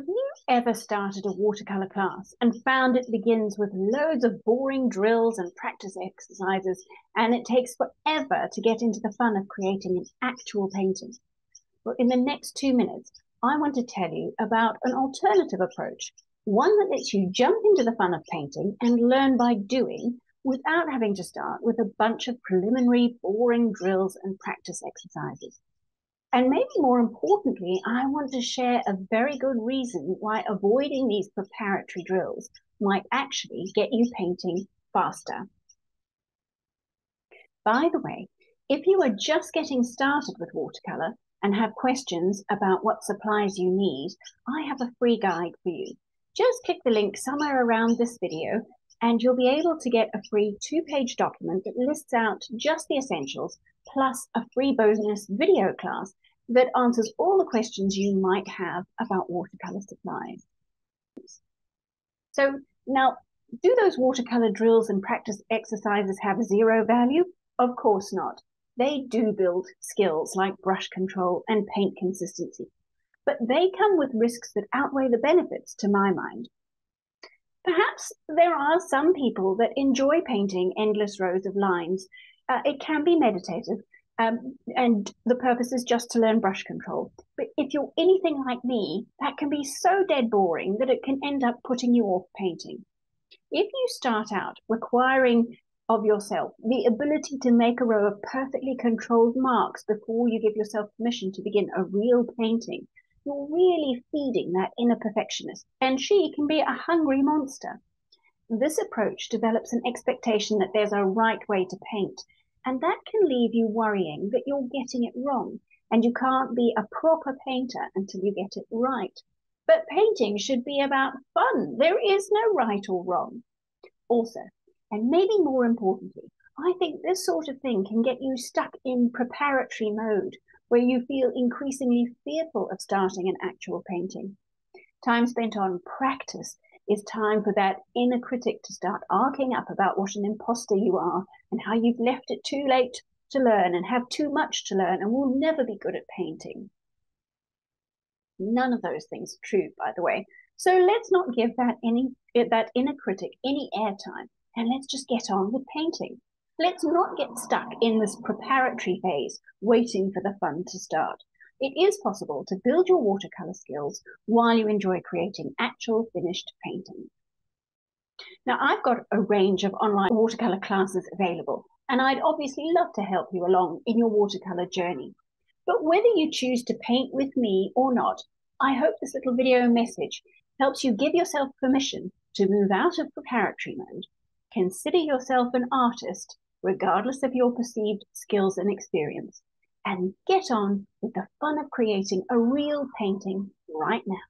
Have you ever started a watercolor class and found it begins with loads of boring drills and practice exercises, and it takes forever to get into the fun of creating an actual painting? Well, in the next 2 minutes, I want to tell you about an alternative approach, one that lets you jump into the fun of painting and learn by doing without having to start with a bunch of preliminary boring drills and practice exercises. And maybe more importantly, I want to share a very good reason why avoiding these preparatory drills might actually get you painting faster. By the way, if you are just getting started with watercolor and have questions about what supplies you need, I have a free guide for you. Just click the link somewhere around this video and you'll be able to get a free 2-page document that lists out just the essentials, plus a free bonus video class that answers all the questions you might have about watercolor supplies. So now, do those watercolor drills and practice exercises have zero value? Of course not. They do build skills like brush control and paint consistency, but they come with risks that outweigh the benefits to my mind. Perhaps there are some people that enjoy painting endless rows of lines. It can be meditative, and the purpose is just to learn brush control. But if you're anything like me, that can be so dead boring that it can end up putting you off painting. If you start out requiring of yourself the ability to make a row of perfectly controlled marks before you give yourself permission to begin a real painting, you're really feeding that inner perfectionist, and she can be a hungry monster. This approach develops an expectation that there's a right way to paint, and that can leave you worrying that you're getting it wrong, and you can't be a proper painter until you get it right. But painting should be about fun. There is no right or wrong. Also, and maybe more importantly, I think this sort of thing can get you stuck in preparatory mode, where you feel increasingly fearful of starting an actual painting. Time spent on practice is time for that inner critic to start arcing up about what an imposter you are and how you've left it too late to learn and have too much to learn and will never be good at painting. None of those things are true, by the way. So let's not give that inner critic any airtime, and let's just get on with painting. Let's not get stuck in this preparatory phase, waiting for the fun to start. It is possible to build your watercolor skills while you enjoy creating actual finished paintings. Now, I've got a range of online watercolor classes available, and I'd obviously love to help you along in your watercolor journey. But whether you choose to paint with me or not, I hope this little video message helps you give yourself permission to move out of preparatory mode. Consider yourself an artist, regardless of your perceived skills and experience, and get on with the fun of creating a real painting right now.